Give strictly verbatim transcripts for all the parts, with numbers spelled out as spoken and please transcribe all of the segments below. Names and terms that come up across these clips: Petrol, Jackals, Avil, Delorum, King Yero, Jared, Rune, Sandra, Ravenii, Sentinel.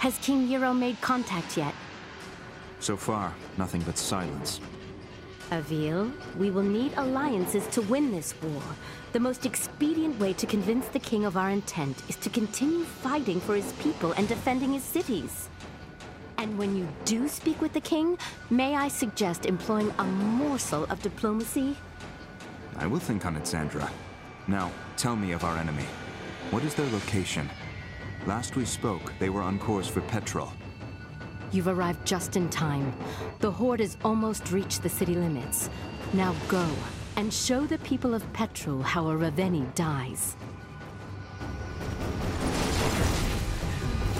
Has King Yero made contact yet? So far, nothing but silence. Avil, we will need alliances to win this war. The most expedient way to convince the king of our intent is to continue fighting for his people and defending his cities. And when you do speak with the king, may I suggest employing a morsel of diplomacy? I will think on it, Sandra. Now, tell me of our enemy. What is their location? Last we spoke, they were on course for Petrol. You've arrived just in time. The Horde has almost reached the city limits. Now go, and show the people of Petrol how a Ravenii dies.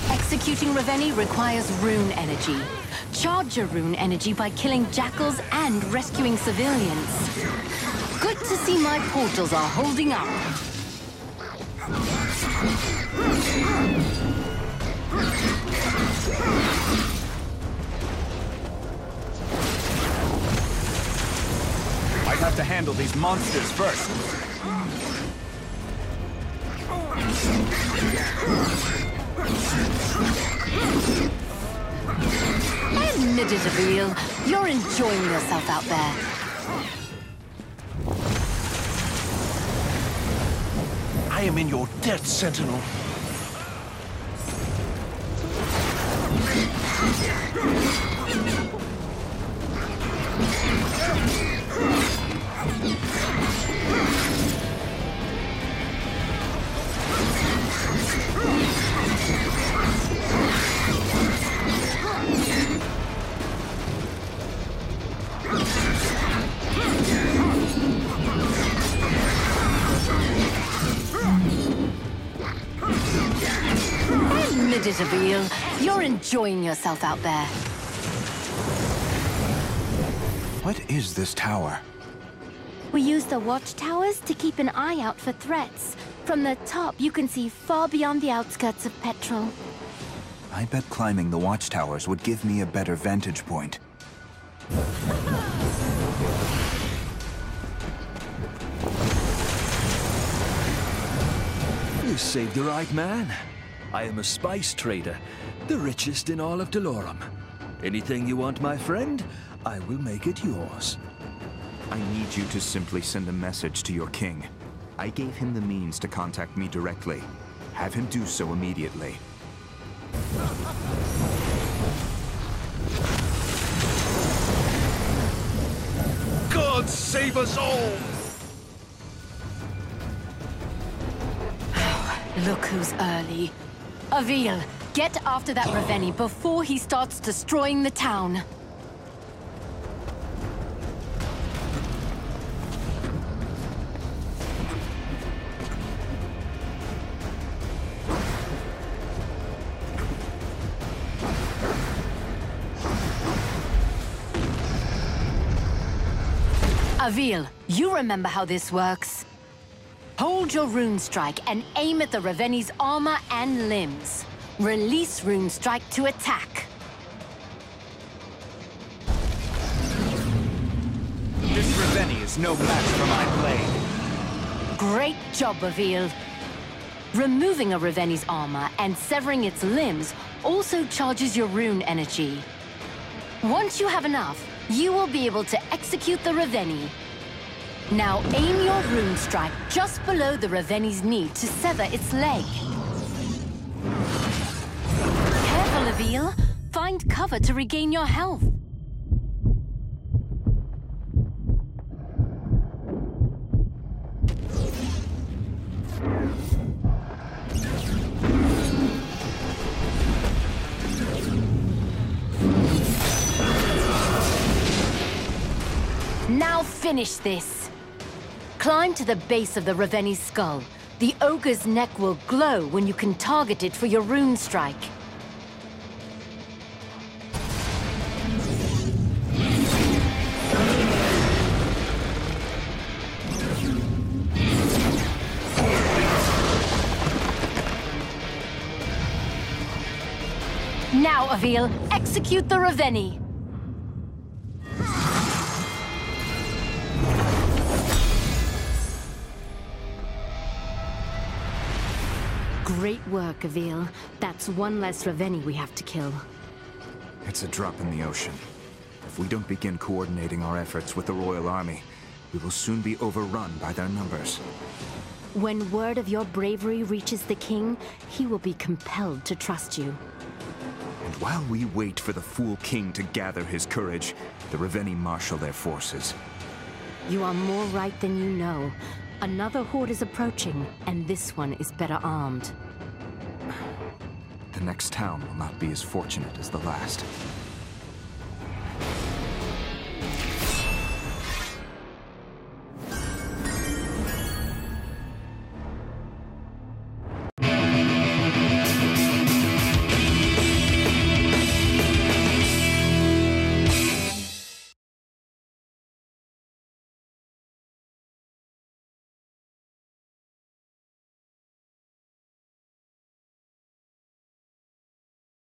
Executing Ravenii requires Rune energy. Charge your Rune energy by killing Jackals and rescuing civilians. Good to see my portals are holding up. I have to handle these monsters first. Admit it, Avil. You're enjoying yourself out there. I am in your debt, Sentinel. Admit it, Avil. You're enjoying yourself out there. What is this tower? We use the watchtowers to keep an eye out for threats. From the top, you can see far beyond the outskirts of Petrol. I bet climbing the watchtowers would give me a better vantage point. You saved the right man. I am a spice trader, the richest in all of Delorum. Anything you want, my friend, I will make it yours. I need you to simply send a message to your king. I gave him the means to contact me directly. Have him do so immediately. God save us all! Oh, look who's early. Avil, get after that Ravenii before he starts destroying the town. Avil, you remember how this works. Hold your Rune Strike and aim at the Ravenii's armor and limbs. Release Rune Strike to attack. This Ravenii is no match for my blade. Great job, Avil. Removing a Ravenii's armor and severing its limbs also charges your Rune energy. Once you have enough, you will be able to execute the Ravenii. Now aim your Rune Strike just below the Ravenii's knee to sever its leg. Careful, Avil. Find cover to regain your health. Now finish this! Climb to the base of the Ravenii's skull. The ogre's neck will glow when you can target it for your Rune Strike. Now, Avil, execute the Ravenii! Great work, Avil. That's one less Ravenii we have to kill. It's a drop in the ocean. If we don't begin coordinating our efforts with the Royal Army, we will soon be overrun by their numbers. When word of your bravery reaches the King, he will be compelled to trust you. And while we wait for the fool King to gather his courage, the Ravenii marshal their forces. You are more right than you know. Another horde is approaching, and this one is better armed. The next town will not be as fortunate as the last.